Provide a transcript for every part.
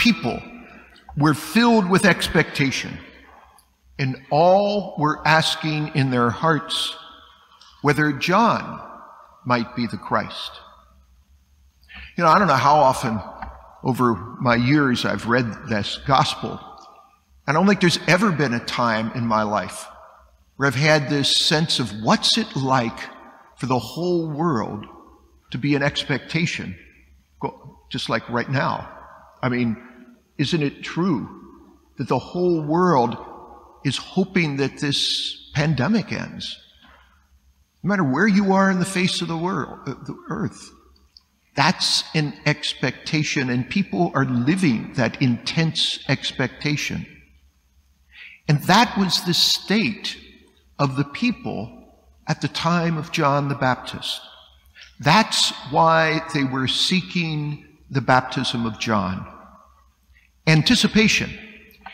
people were filled with expectation, and all were asking in their hearts whether John might be the Christ. You know, I don't know how often over my years I've read this gospel. I don't think there's ever been a time in my life where I've had this sense of what's it like for the whole world to be an expectation, just like right now. I mean, isn't it true that the whole world is hoping that this pandemic ends? No matter where you are in the face of the world, the earth, that's an expectation, and people are living that intense expectation. And that was the state of the people at the time of John the Baptist. That's why they were seeking the baptism of John. Anticipation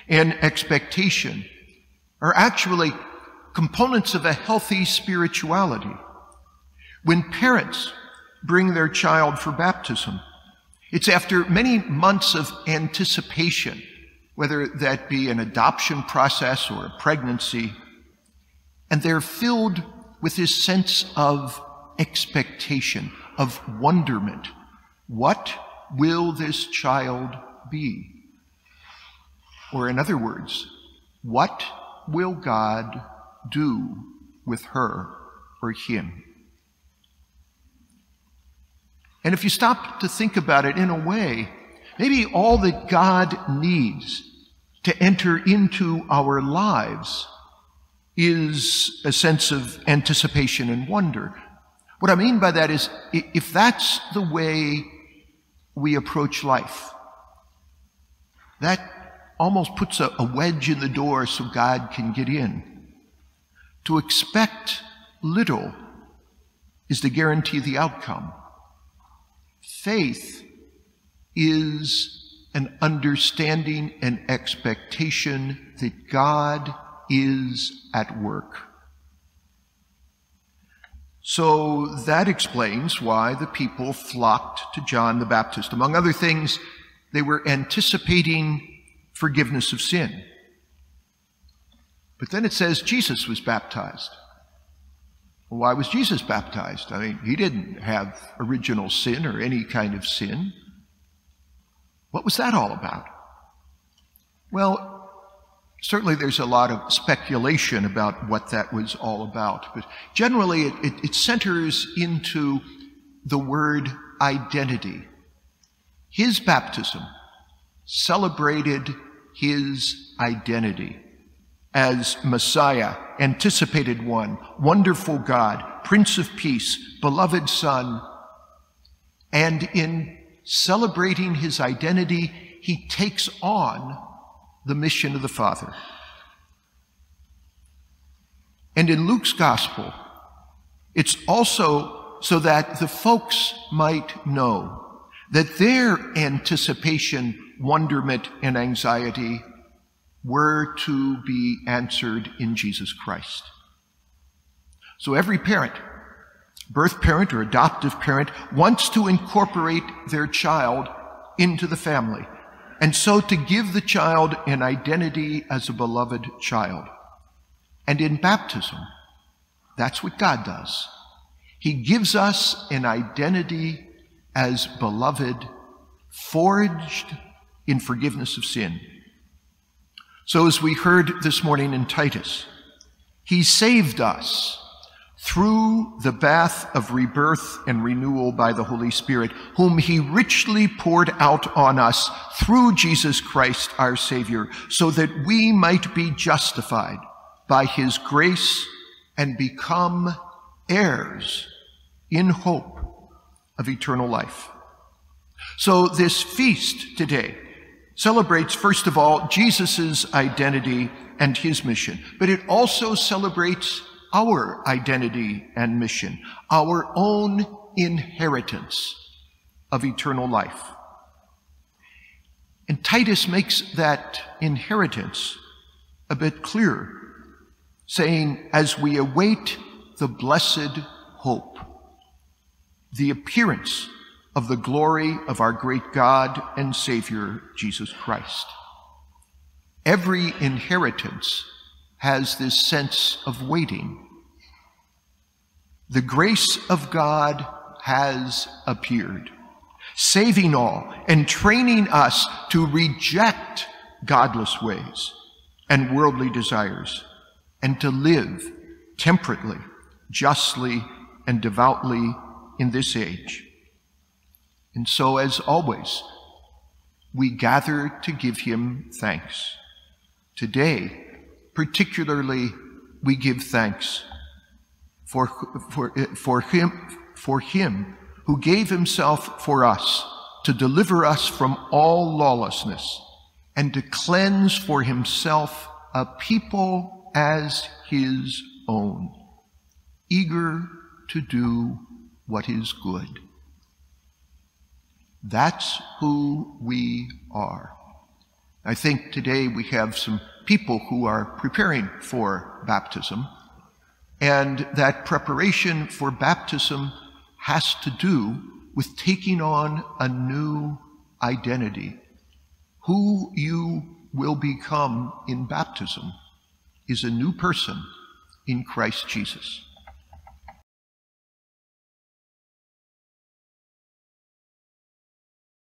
and expectation are actually components of a healthy spirituality. When parents bring their child for baptism, it's after many months of anticipation, whether that be an adoption process or a pregnancy, and they're filled with this sense of expectation, of wonderment. What will this child be? Or in other words, what will God do with her or him? And if you stop to think about it, in a way, maybe all that God needs to enter into our lives is a sense of anticipation and wonder. What I mean by that is, if that's the way we approach life, that almost puts a wedge in the door so God can get in. To expect little is to guarantee the outcome. Faith is an understanding and expectation that God is at work. So that explains why the people flocked to John the Baptist. Among other things, they were anticipating forgiveness of sin. But then it says Jesus was baptized. Well, why was Jesus baptized? I mean, he didn't have original sin or any kind of sin. What was that all about? Well, certainly there's a lot of speculation about what that was all about, but generally it centers into the word identity. His baptism celebrated his identity as Messiah, anticipated one, wonderful God, Prince of Peace, beloved Son. And in celebrating his identity, he takes on the mission of the Father. And in Luke's gospel, it's also so that the folks might know that their anticipation, wonderment, and anxiety were to be answered in Jesus Christ. So every parent, birth parent or adoptive parent, wants to incorporate their child into the family, and so to give the child an identity as a beloved child. And in baptism, that's what God does. He gives us an identity as beloved, forged in forgiveness of sin. So as we heard this morning in Titus, he saved us through the bath of rebirth and renewal by the Holy Spirit, whom he richly poured out on us through Jesus Christ our Savior, so that we might be justified by his grace and become heirs in hope of eternal life. So this feast today celebrates, first of all, Jesus' identity and his mission, but it also celebrates our identity and mission, our own inheritance of eternal life. And Titus makes that inheritance a bit clearer, saying, as we await the blessed hope, the appearance of the glory of our great God and Savior, Jesus Christ. Every inheritance has this sense of waiting. The grace of God has appeared, saving all and training us to reject godless ways and worldly desires, and to live temperately, justly, and devoutly in this age. And so, as always, we gather to give him thanks. Today, particularly, we give thanks for him who gave himself for us to deliver us from all lawlessness and to cleanse for himself a people as his own, eager to do what is good. That's who we are. I think today we have some people who are preparing for baptism, and that preparation for baptism has to do with taking on a new identity. Who you will become in baptism is a new person in Christ Jesus.